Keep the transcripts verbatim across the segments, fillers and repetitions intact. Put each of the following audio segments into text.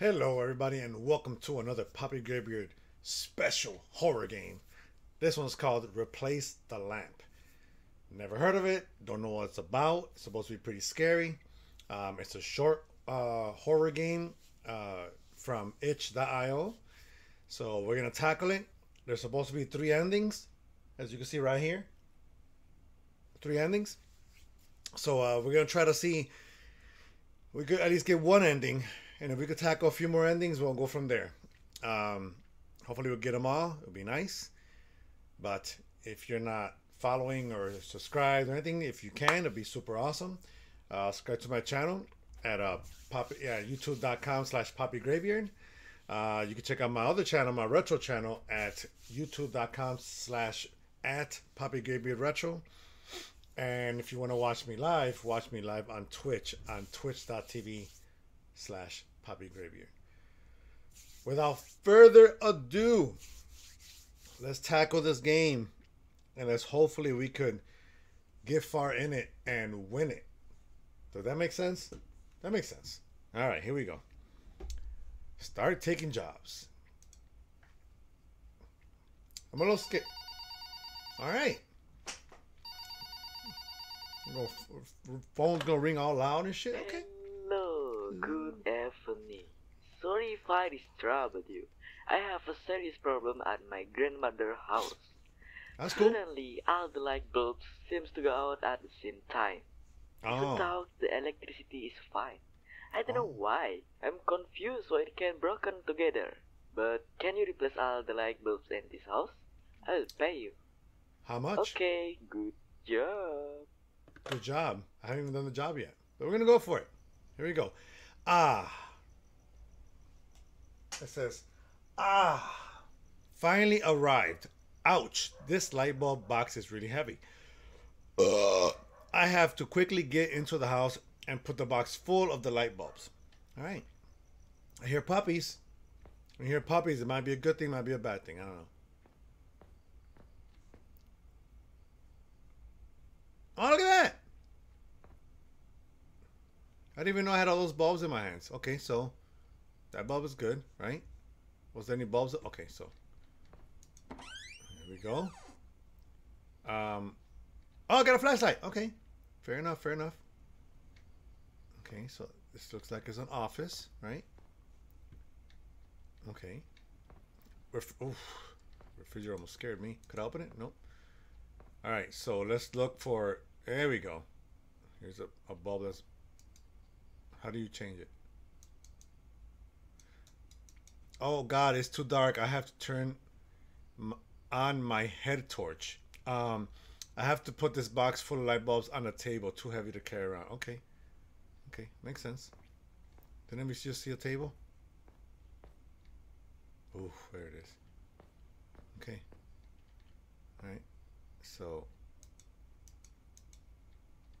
Hello everybody and welcome to another PapiGrayBeard special horror game. This one's called Replace the Lamp. Never heard of it, don't know what it's about. It's supposed to be pretty scary. Um, it's a short uh, horror game uh, from itch dot i o. So we're gonna tackle it. There's supposed to be three endings, as you can see right here. Three endings. So uh, we're gonna try to see, we could at least get one ending. And if we could tackle a few more endings, we'll go from there. Um, hopefully we'll get them all. It'll be nice. But if you're not following or subscribed or anything, if you can, it'll be super awesome. Uh, subscribe to my channel at uh, yeah, youtube dot com slash PapiGrayBeard. Uh, you can check out my other channel, my retro channel, at youtube dot com slash at PapiGrayBeard Retro. And if you want to watch me live, watch me live on Twitch, on twitch dot t v slash PapiGrayBeard. Without further ado, let's tackle this game and let's hopefully we could get far in it and win it. Does that make sense? That makes sense. All right, here we go. Start taking jobs. I'm a little scared. All right. Phone's gonna ring all loud and shit. Okay. Good afternoon. Sorry if I disturbed you. I have a serious problem at my grandmother's house. That's cool. Suddenly, all the light bulbs seems to go out at the same time. Oh. Without the electricity is fine. I don't oh. know why. I'm confused why it can broken together. But can you replace all the light bulbs in this house? I'll pay you. How much? Okay, good job. Good job. I haven't even done the job yet. But we're gonna go for it. Here we go. Ah. It says, ah, finally arrived. Ouch, this light bulb box is really heavy. Uh, I have to quickly get into the house and put the box full of the light bulbs. All right. I hear puppies. I hear puppies. It might be a good thing, it might be a bad thing. I don't know. Oh, look at that. I didn't even know I had all those bulbs in my hands. Okay, so that bulb is good, right? Was there any bulbs? Okay, so there we go. Um, oh, I got a flashlight. Okay, fair enough, fair enough. Okay, so this looks like it's an office, right? Okay. Ref oof. Refrigerator almost scared me. Could I open it? Nope. All right, so let's look for, there we go. Here's a, a bulb that's, how do you change it? Oh God, it's too dark. I have to turn on my head torch. Um, I have to put this box full of light bulbs on a table. Too heavy to carry around. Okay. Okay, makes sense. Didn't we just see a table? Ooh, there it is. Okay. All right. So,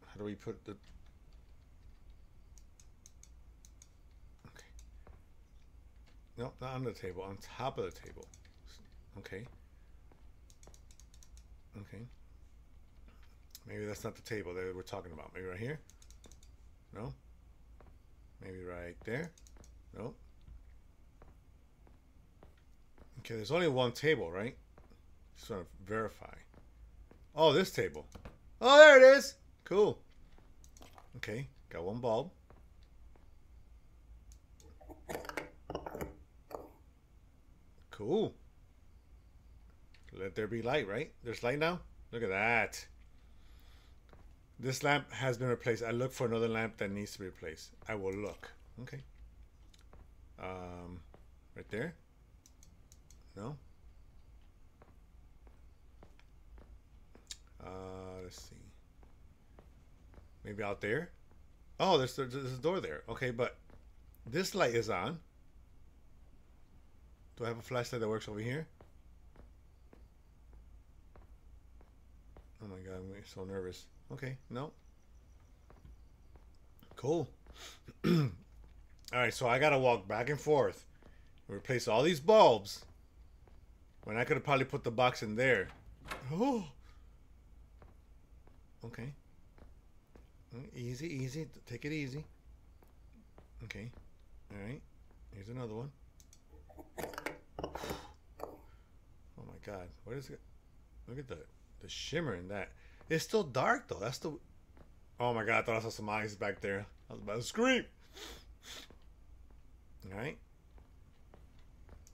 how do we put the... No, not on the table, on top of the table. Okay. Okay. Maybe that's not the table that we're talking about. Maybe right here? No. Maybe right there? No. Okay, there's only one table, right? Just want to verify. Oh, this table. Oh, there it is! Cool. Okay, got one bulb. Cool. Let there be light, right? There's light now? Look at that. This lamp has been replaced. I look for another lamp that needs to be replaced. I will look. Okay. Um, right there? No? Uh, let's see. Maybe out there? Oh, there's, there's a door there. Okay, but this light is on. Do I have a flashlight that works over here? Oh my God, I'm so nervous. Okay, no. Cool. All right, so I gotta walk back and forth, replace all these bulbs, when I could have probably put the box in there. Oh. Okay. Easy, easy, take it easy. Okay, all right. Here's another one. Oh my God, what is it? Look at the the shimmer in that. It's still dark though. That's the. Oh my God, I thought I saw some eyes back there. I was about to scream. All right.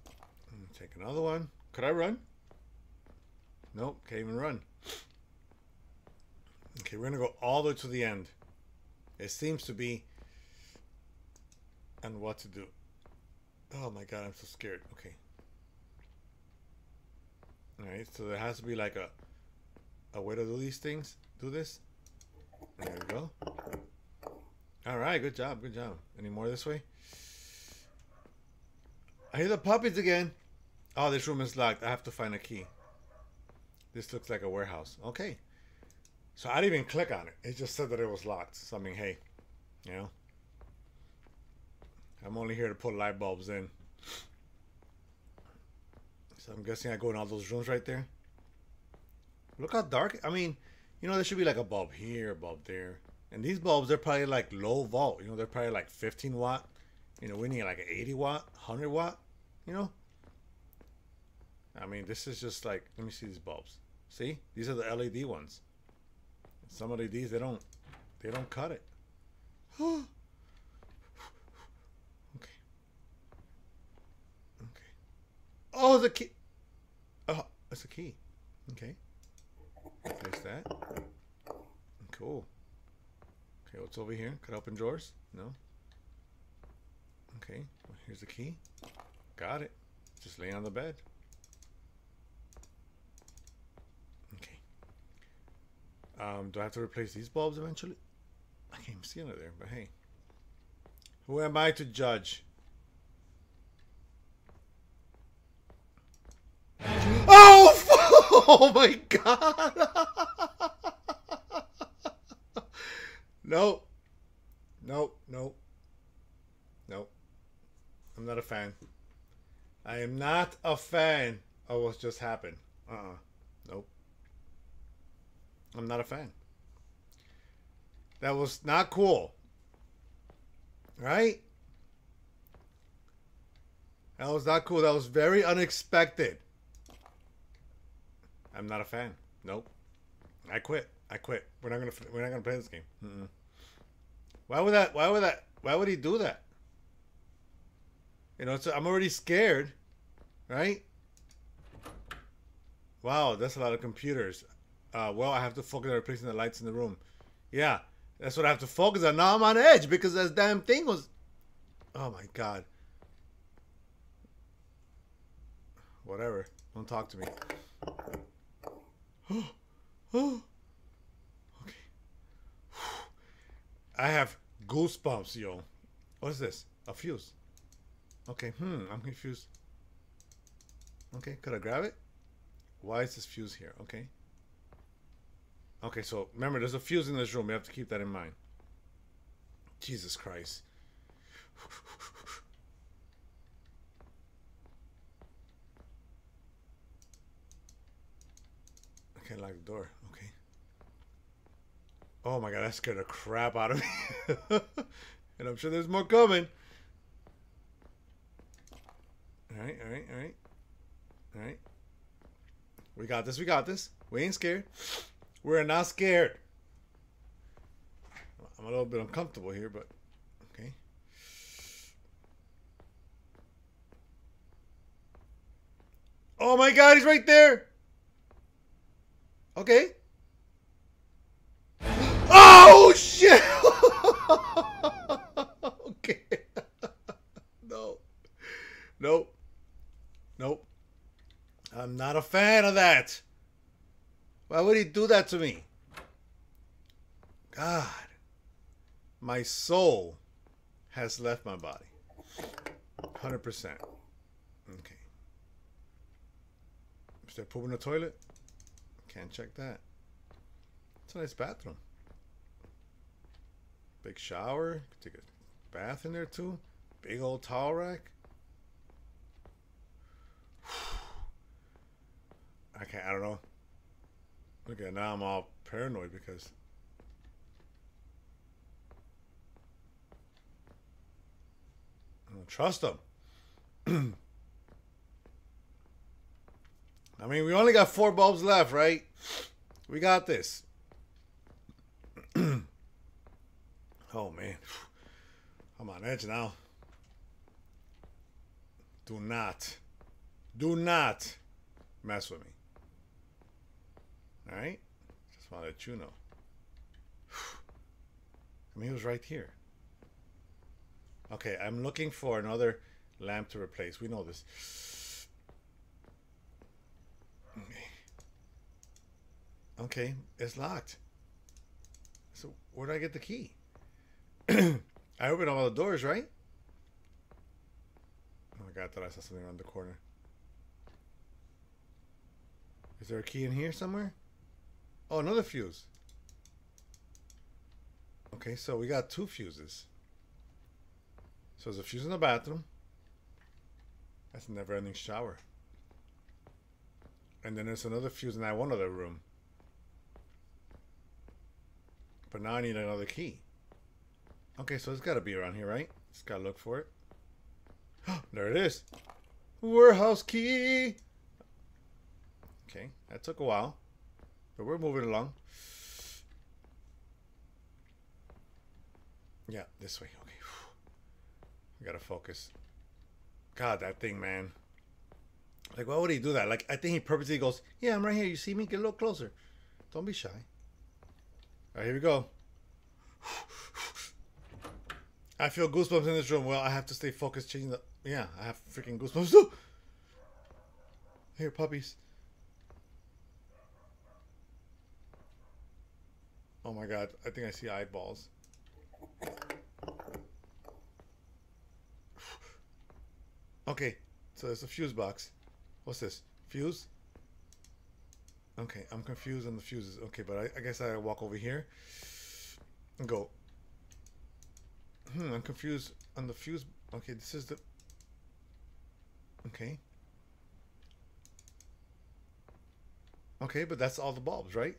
I'm gonna take another one. Could I run? Nope, can't even run. Okay, we're gonna go all the way to the end. It seems to be. And what to do. Oh my God, I'm so scared. Okay. Alright, so there has to be like a a way to do these things. Do this. There we go. Alright, good job, good job. Any more this way? I hear the puppies again. Oh, this room is locked. I have to find a key. This looks like a warehouse. Okay. So I didn't even click on it. It just said that it was locked. So I mean, hey, you know. I'm only here to put light bulbs in. So I'm guessing I go in all those rooms right there. Look how dark. I mean, you know, there should be like a bulb here, a bulb there. And these bulbs, they're probably like low volt. You know, they're probably like fifteen watt. You know, we need like an eighty watt, one hundred watt, you know. I mean, this is just like, let me see these bulbs. See, these are the L E D ones. Some of these, they don't, they don't cut it. Oh, the key. Oh, it's a key. Okay. Place that. Cool. Okay, what's over here? Could I open drawers? No. Okay, well, here's the key. Got it. Just lay on the bed. Okay. Um, do I have to replace these bulbs eventually? I can't even see under there, but hey. Who am I to judge? Oh, oh my God. No, no, no, no. I'm not a fan. I am not a fan of what's just happened. Uh-uh. Nope. I'm not a fan. That was not cool. Right? That was not cool. That was very unexpected. I'm not a fan. Nope. I quit. I quit. We're not gonna. We're not gonna play this game. Mm-mm. Why would that? Why would that? Why would he do that? You know, it's, I'm already scared, right? Wow, that's a lot of computers. Uh, well, I have to focus on replacing the lights in the room. Yeah, that's what I have to focus on. Now I'm on edge because that damn thing was. Oh my God. Whatever. Don't talk to me. Oh, oh, okay. I have goosebumps, yo. What's this? A fuse. Okay, hmm, I'm confused. Okay, could I grab it? Why is this fuse here? Okay. Okay, so remember, there's a fuse in this room. You have to keep that in mind. Jesus Christ. I can't lock the door. Okay. Oh my God, that scared the crap out of me. And I'm sure there's more coming. Alright, alright, alright. Alright. We got this, we got this. We ain't scared. We're not scared. I'm a little bit uncomfortable here, but okay. Oh my God, he's right there! Okay. Oh shit. Okay. No. Nope. Nope. I'm not a fan of that. Why would he do that to me? God. My soul has left my body. one hundred percent. Okay. Is there poop in the toilet? Can't check that. It's a nice bathroom. Big shower. Take a bath in there too. Big old towel rack. I can't. I don't know. Look at now. I'm all paranoid because. I don't trust them. I mean, we only got four bulbs left, right? We got this. Oh, man. I'm on edge now. Do not. Do not mess with me. All right? Just want to let you know. I mean, it was right here. Okay, I'm looking for another lamp to replace. We know this. Okay. Okay, it's locked. So where did I get the key? I opened all the doors, right? Oh my god, I thought I saw something around the corner. Is there a key in here somewhere? Oh, another fuse. Okay, so we got two fuses. So there's a fuse in the bathroom. That's a never-ending shower. And then there's another fuse in that one other room. But now I need another key. Okay, so it's got to be around here, right? Just got to look for it. There it is. Warehouse key. Okay, that took a while. But we're moving along. Yeah, this way. Okay. I got to focus. God, that thing, man. Like, why would he do that? Like, I think he purposely goes, yeah, I'm right here. You see me? Get a little closer. Don't be shy. All right, here we go. I feel goosebumps in this room. Well, I have to stay focused. Changing the... Yeah, I have freaking goosebumps. Ooh! Here, puppies. Oh my god. I think I see eyeballs. Okay. So there's a fuse box. What's this? Fuse? Okay. I'm confused on the fuses. Okay, but I, I guess I walk over here and go... Hmm, I'm confused on the fuse. Okay, this is the... Okay. Okay, but that's all the bulbs, right?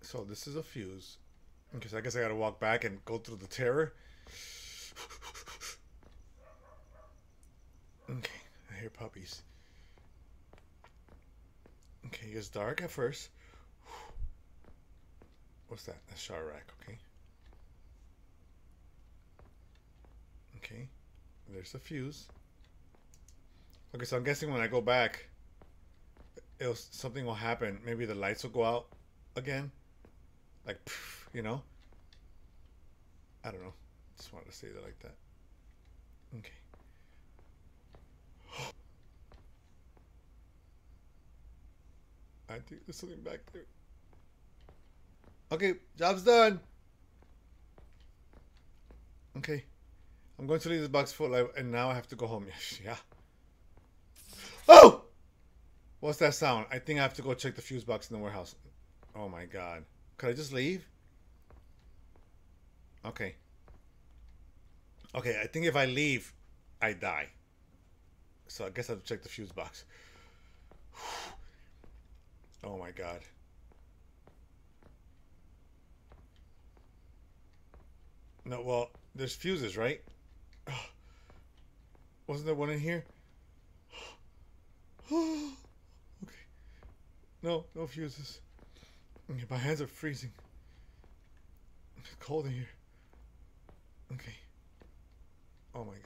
So this is a fuse. Okay, so I guess I gotta walk back and go through the terror. Okay, I hear puppies. Okay, it's dark at first. What's that? A shower rack, okay. Okay, there's the fuse. Okay, so I'm guessing when I go back, it'll, something will happen. Maybe the lights will go out again. Like, poof, you know? I don't know. Just wanted to say that like that. Okay. I think there's something back there. Okay, job's done. Okay. I'm going to leave this box full, and now I have to go home. Yeah. Oh! What's that sound? I think I have to go check the fuse box in the warehouse. Oh my god. Could I just leave? Okay. Okay, I think if I leave, I die. So I guess I have to check the fuse box. Oh my god. No, well, there's fuses, right? Oh, wasn't there one in here? Oh, okay. No, no fuses. Okay, my hands are freezing. It's cold in here. Okay. Oh my god.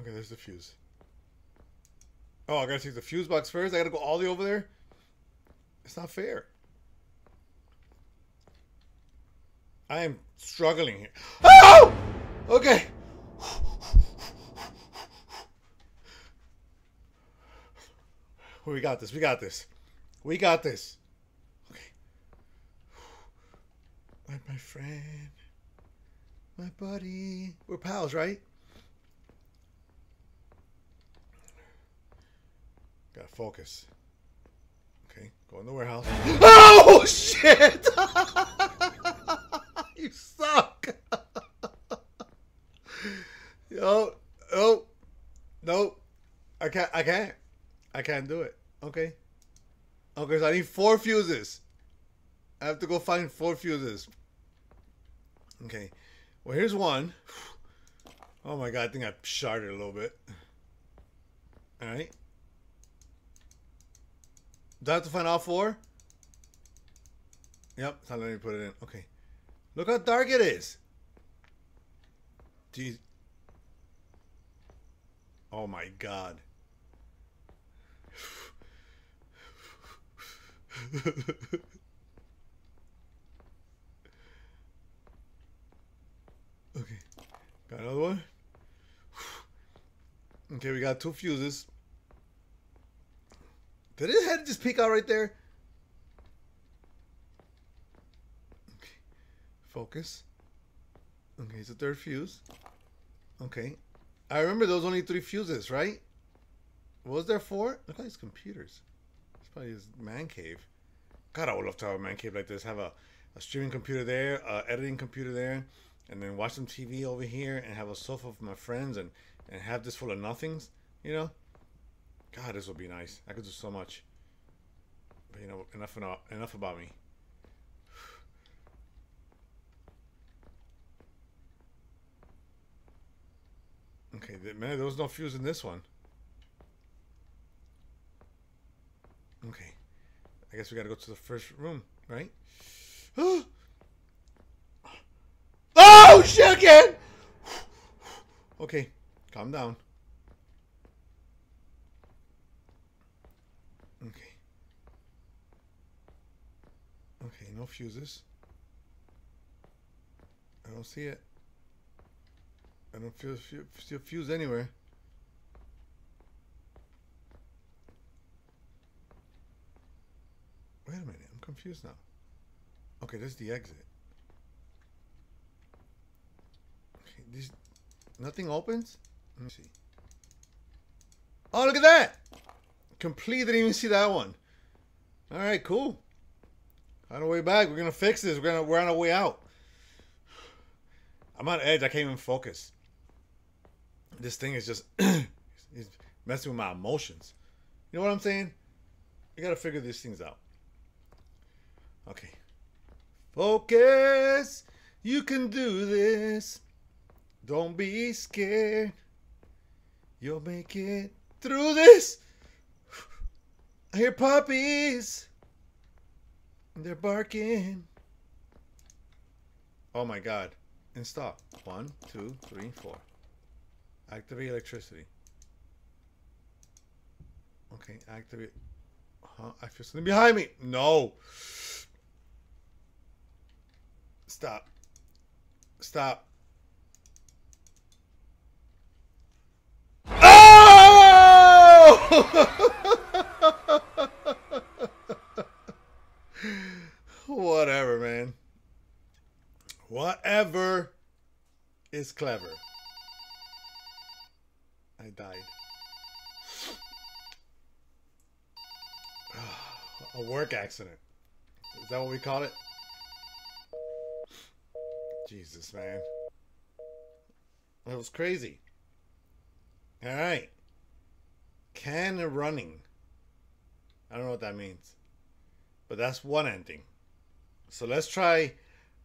Okay, there's the fuse. Oh, I gotta take the fuse box first. I gotta go all the way over there. It's not fair. I am struggling here. Oh! Okay. We got this. We got this. We got this. Okay. I'm my friend. My buddy. We're pals, right? Gotta focus. Okay. Go in the warehouse. Oh, shit! You suck. Yo, oh, no, I can't, I can't, I can't do it. Okay, okay, so I need four fuses. I have to go find four fuses. Okay, well here's one. Oh my god, I think I sharded a little bit. Alright. Do I have to find all four? Yep, so let me put it in. Okay. Look how dark it is. Jeez. Oh my god. Okay. Got another one. Okay, we got two fuses. Did his head just peek out right there? Okay. Focus. Okay, it's the third fuse. Okay. I remember there was only three fuses, right? Was there four? Look at his computers. It's probably his man cave. God, I would love to have a man cave like this. Have a, a streaming computer there, a editing computer there, and then watch some T V over here and have a sofa with my friends and, and have this full of nothings, you know? God, this would be nice. I could do so much. But you know, enough enough, enough about me. Okay, man, there was no fuse in this one. Okay. I guess we gotta go to the first room, right? Oh, shit again! Okay, calm down. Okay. Okay, no fuses. I don't see it. I don't feel, feel, feel fuse anywhere. Wait a minute, I'm confused now. Okay, this is the exit. Okay, this, nothing opens? Let me see. Oh, look at that! Completely didn't even see that one. All right, cool. On our way back, we're gonna fix this. We're gonna we're on our way out. I'm on edge. I can't even focus. This thing is just it's messing with my emotions. You know what I'm saying? You gotta figure these things out. Okay. Focus. You can do this. Don't be scared. You'll make it through this. I hear puppies. They're barking. Oh my god. And stop. One, two, three, four. Activate electricity. Okay, activate. Huh? I feel something behind me. No. Stop. Stop. Oh! Whatever, man. Whatever is clever. I died. A work accident. Is that what we call it? Jesus, man. That was crazy. Alright. Can running. I don't know what that means. But that's one ending. So let's try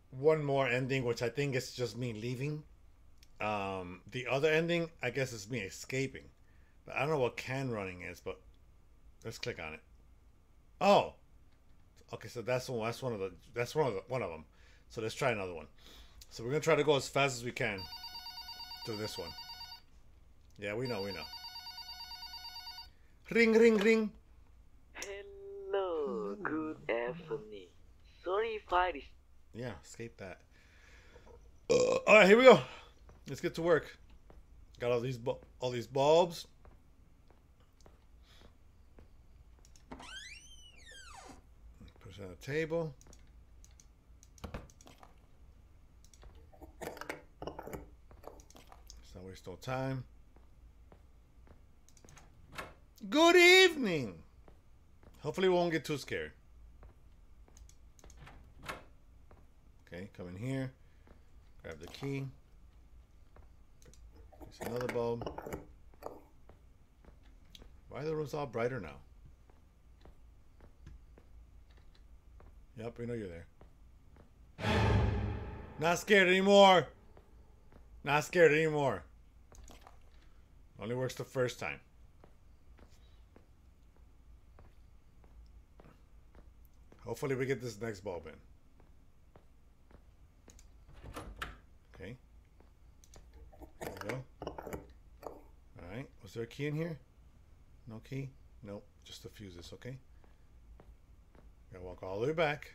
one more ending, which I think is just me leaving. Um, the other ending, I guess, is me escaping. But I don't know what can running is, but let's click on it. Oh, okay. So that's one. That's one of the. That's one of the, one of them. So let's try another one. So we're gonna try to go as fast as we can through this one. Yeah, we know. We know. Ring, ring, ring. Hello. Good afternoon. Sorry if I. Yeah, escape that. Uh, all right, here we go. Let's get to work. Got all these all these bulbs. Put it on the table. Let's not waste no time. Good evening. Hopefully, we won't get too scared. Okay, come in here, grab the key, there's another bulb. Why are the rooms all brighter now? Yep, we know you're there. Not scared anymore. Not scared anymore. Only works the first time. Hopefully we get this next ball bin. Okay. There we go. Alright. Was there a key in here? No key? Nope. Just to fuse this, okay? Gotta walk all the way back.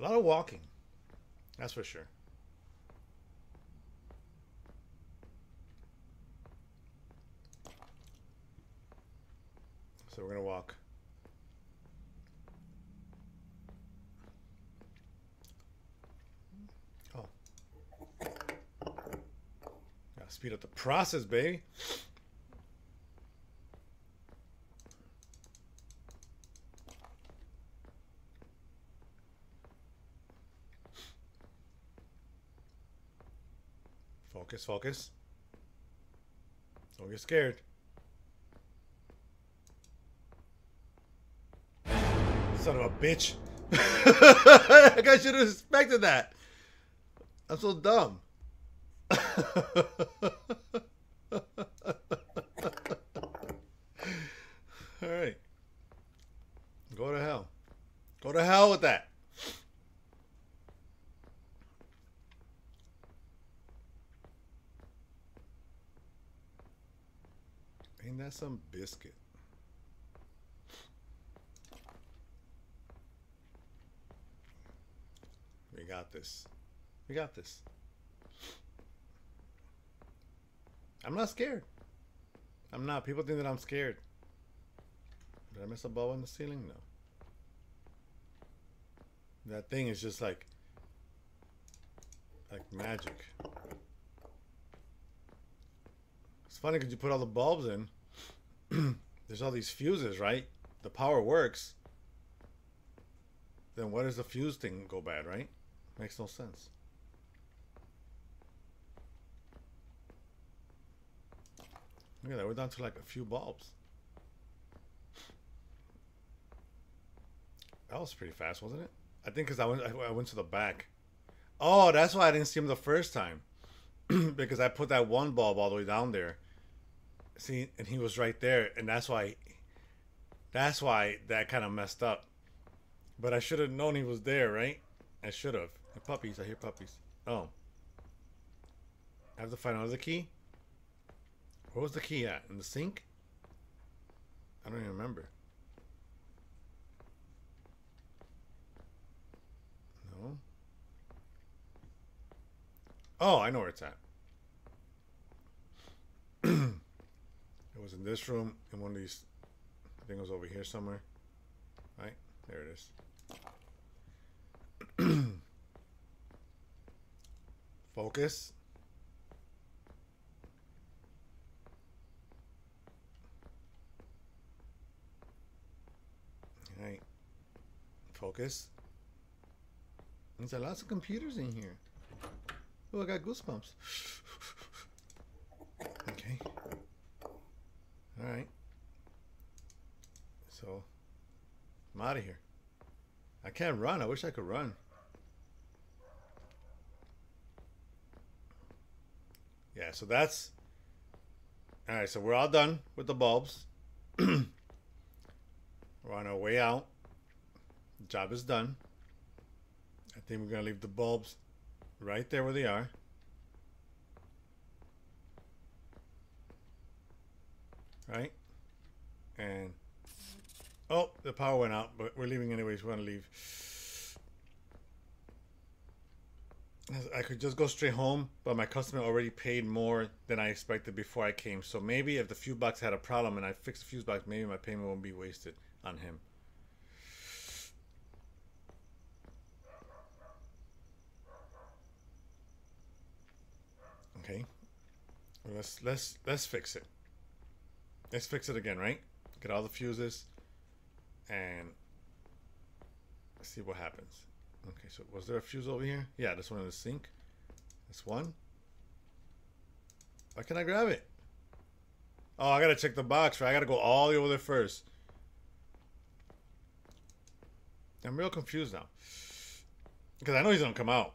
A lot of walking. That's for sure. So we're gonna walk. Oh. Gotta speed up the process, baby. Focus, focus. Don't get scared. Son of a bitch. Like I should have expected that. I'm so dumb. Alright. Go to hell. Go to hell with that. Ain't that some biscuit? We got this. We got this. I'm not scared. I'm not. People think that I'm scared. Did I miss a ball in the ceiling? No. That thing is just like, like magic. It's funny because you put all the bulbs in. There's all these fuses, right? The power works. Then why does the fuse thing go bad, right? Makes no sense. Look at that, we're down to like a few bulbs. That was pretty fast, wasn't it? I think because I went, I went to the back. Oh, that's why I didn't see him the first time. Because I put that one bulb all the way down there. See, and he was right there. And that's why, that's why that kind of messed up. But I should have known he was there, right? I should have. The puppies, I hear puppies. Oh. I have to find another key? Where was the key at? In the sink? I don't even remember. No. Oh, I know where it's at. It was in this room, in one of these. I think it was over here somewhere. Right? There it is. Focus. All right. Focus. There's lots of computers in here. Oh, I got goosebumps. Okay. All right. So. I'm out of here. I can't run. I wish I could run. Yeah, so that's... Alright, so we're all done with the bulbs. We're on our way out. The job is done. I think we're going to leave the bulbs right there where they are. Right? And... Oh, the power went out, but we're leaving anyways. We want to leave. I could just go straight home, but my customer already paid more than I expected before I came. So maybe if the fuse box had a problem and I fixed the fuse box, maybe my payment won't be wasted on him. Okay, let's let's let's fix it. Let's fix it again, right? Get all the fuses. And let's see what happens. Okay, so was there a fuse over here? Yeah, this one in the sink. This one. Why can't I grab it? Oh, I gotta check the box, right? I gotta go all the way over there first. I'm real confused now. Because I know he's gonna come out.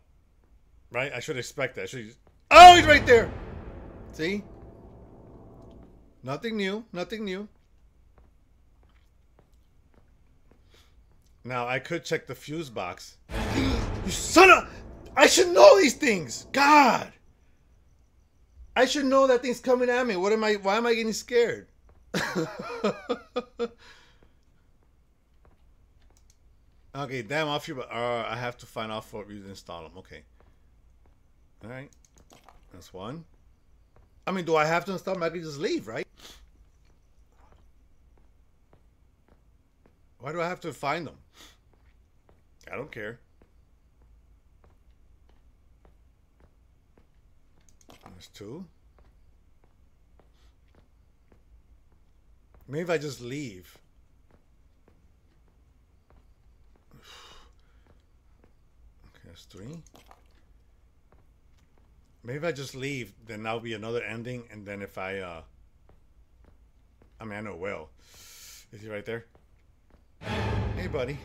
Right? I should expect that. I should. Oh, he's right there! See? Nothing new, nothing new. Now, I could check the fuse box. You son of... I should know these things! God! I should know that thing's coming at me. What am I... Why am I getting scared? Okay, damn, off your... Uh, I have to find out for you to install them. Okay. Alright. That's one. I mean, do I have to install them? I can just leave, right? Why do I have to find them? I don't care. There's two. Maybe if I just leave. Okay, that's three. Maybe if I just leave, then that'll be another ending, and then if I, uh... I mean, I know it will. Is he right there? Hey, buddy.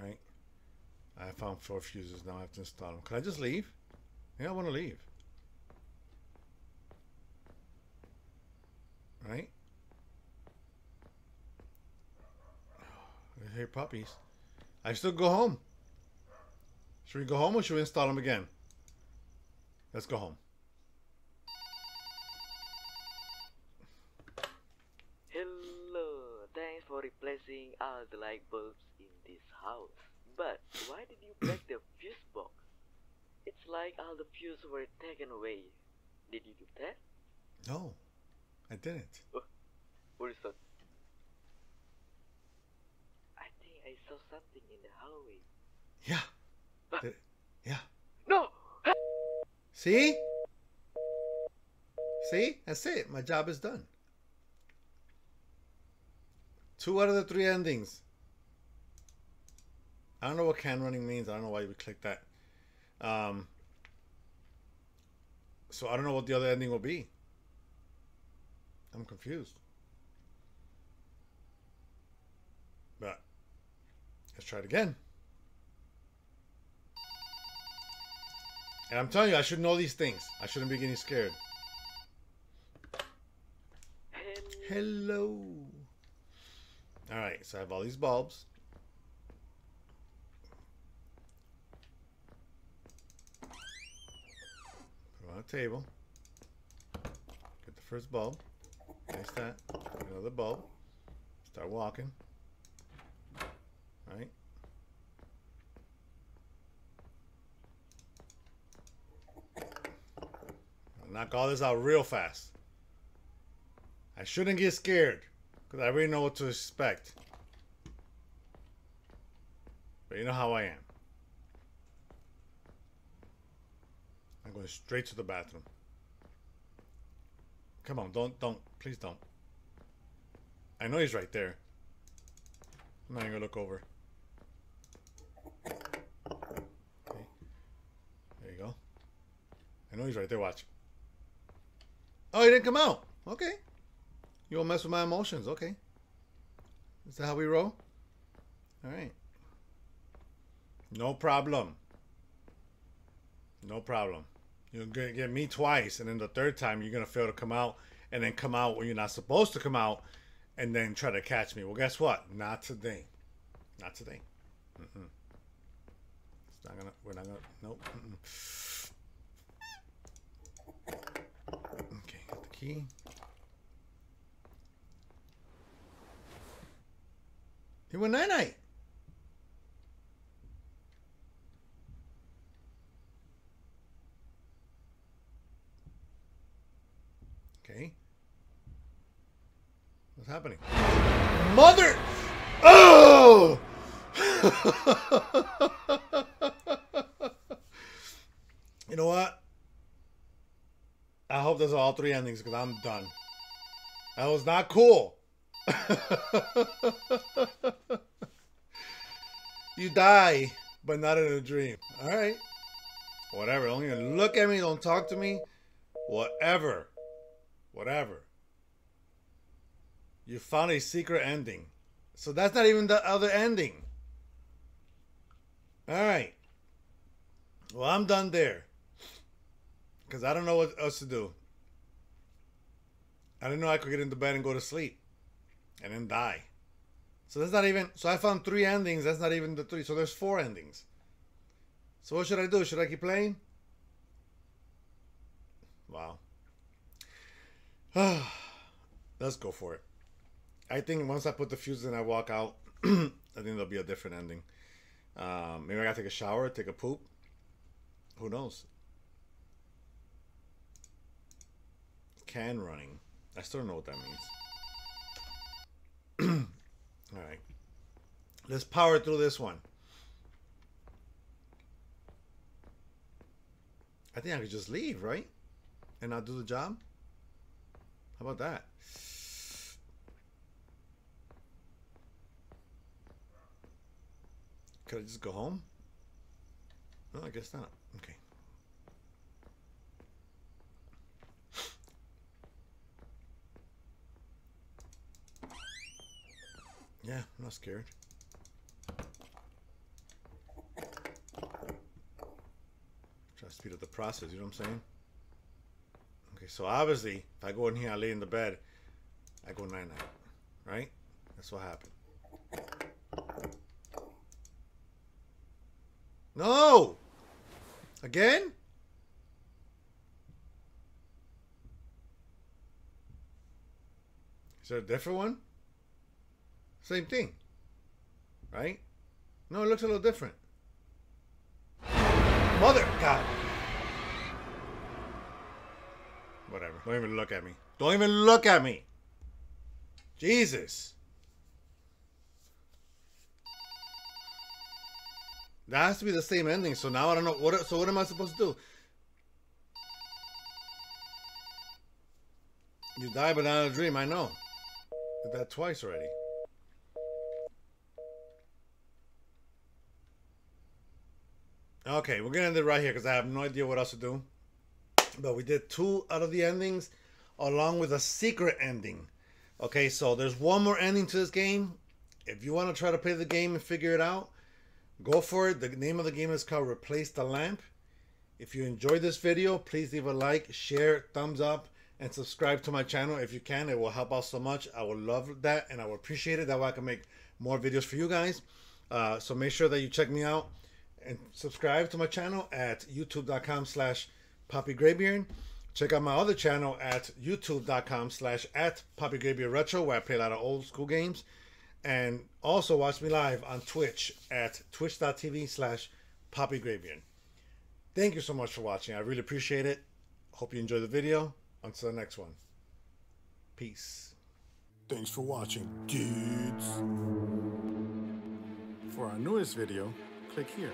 Alright. I found four fuses. Now I have to install them. Can I just leave? Yeah, I want to leave. Right? I hear puppies. I still go home. Should we go home or should we install them again? Let's go home. For replacing all the light bulbs in this house. But why did you break the fuse box? It's like all the fuse were taken away. Did you do that? No, I didn't. Oh, what is that? I think I saw something in the hallway. Yeah. Ah. The, yeah. No! See? See? That's it. My job is done. Two out of the three endings. I don't know what can running means. I don't know why you would click that. Um, so I don't know what the other ending will be. I'm confused. But let's try it again. And I'm telling you, I should know these things. I shouldn't be getting scared. Hello. Alright, so I have all these bulbs. Put them on the table. Get the first bulb. Place that. Get another bulb. Start walking. Alright. I'll knock all this out real fast. I shouldn't get scared. I already know what to expect. But you know how I am. I'm going straight to the bathroom. Come on, don't, don't. Please don't. I know he's right there. I'm not even going to look over. Okay. There you go. I know he's right there. Watch. Oh, he didn't come out. Okay. You won't mess with my emotions. Okay. Is that how we roll? Alright. No problem. No problem. You're going to get me twice, and then the third time you're going to fail to come out, and then come out when you're not supposed to come out, and then try to catch me. Well, guess what? Not today. Not today. Mm-mm. It's not going to... We're not going to... Nope. Mm-mm. Okay. Got the key. He went night-night. Okay. What's happening? Mother! Oh! You know what? I hope there's all three endings because I'm done. That was not cool. You die, but not in a dream. Alright. Whatever. Don't even look at me. Don't talk to me. Whatever. Whatever. You found a secret ending. So that's not even the other ending. Alright. Well, I'm done there. Because I don't know what else to do. I didn't know I could get into bed and go to sleep. And then die. So that's not even... So I found three endings. That's not even the three. So there's four endings. So what should I do? Should I keep playing? Wow. Let's go for it. I think once I put the fuse in, I walk out. I think there'll be a different ending. Um, maybe I gotta take a shower, take a poop. Who knows? Can running. I still don't know what that means. Alright. Let's power through this one. I think I could just leave, right? And not do the job? How about that? Could I just go home? No, I guess not. Okay. Yeah, I'm not scared. Try to speed up the process, you know what I'm saying? Okay, so obviously, if I go in here, I lay in the bed, I go night-night, right? That's what happened. No! Again? Is there a different one? Same thing. Right? No, it looks a little different. Mother God. Whatever. Don't even look at me. Don't even look at me. Jesus. That has to be the same ending, so now I don't know what. So what am I supposed to do? You die but not in a dream, I know. Did that twice already. Okay, we're gonna end it right here because I have no idea what else to do. But we did two out of the endings along with a secret ending. Okay, so there's one more ending to this game. If you want to try to play the game and figure it out, go for it. The name of the game is called Replace the Lamp. If you enjoyed this video, please leave a like, share, thumbs up, and subscribe to my channel if you can. It will help out so much. I would love that, and I would appreciate it. That way I can make more videos for you guys. Uh, so make sure that you check me out and subscribe to my channel at youtube dot com slash Papi Graybeard. Check out my other channel at youtube dot com slash at Papi Graybeard Retro, where I play a lot of old school games. And also watch me live on Twitch at twitch dot t v slash Papi Graybeard. Thank you so much for watching. I really appreciate it. Hope you enjoy the video. Until the next one. Peace. Thanks for watching, dudes. For our newest video, click here.